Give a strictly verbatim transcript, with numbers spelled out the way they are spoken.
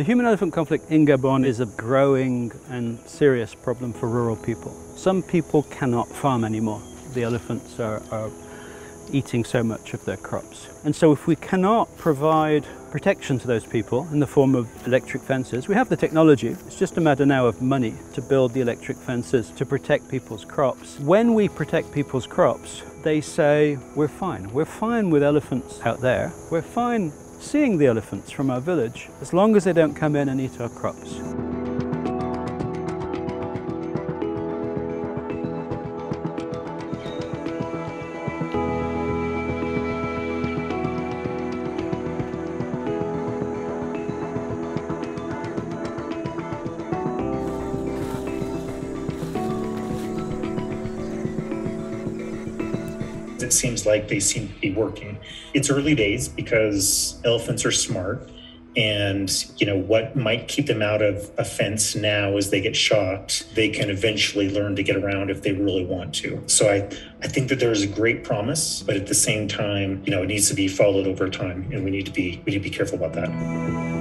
The human-elephant conflict in Gabon is a growing and serious problem for rural people. Some people cannot farm anymore. The elephants are, are eating so much of their crops. And so if we cannot provide protection to those people in the form of electric fences, we have the technology, it's just a matter now of money to build the electric fences to protect people's crops. When we protect people's crops, they say, we're fine. We're fine with elephants out there. We're fine seeing the elephants from our village, as long as they don't come in and eat our crops. It seems like they seem to be working. It's early days because elephants are smart, and you know what might keep them out of a fence now as they get shot, they can eventually learn to get around if they really want to. So I, I think that there is a great promise, but at the same time, you know, it needs to be followed over time, and we need to be we need to be careful about that.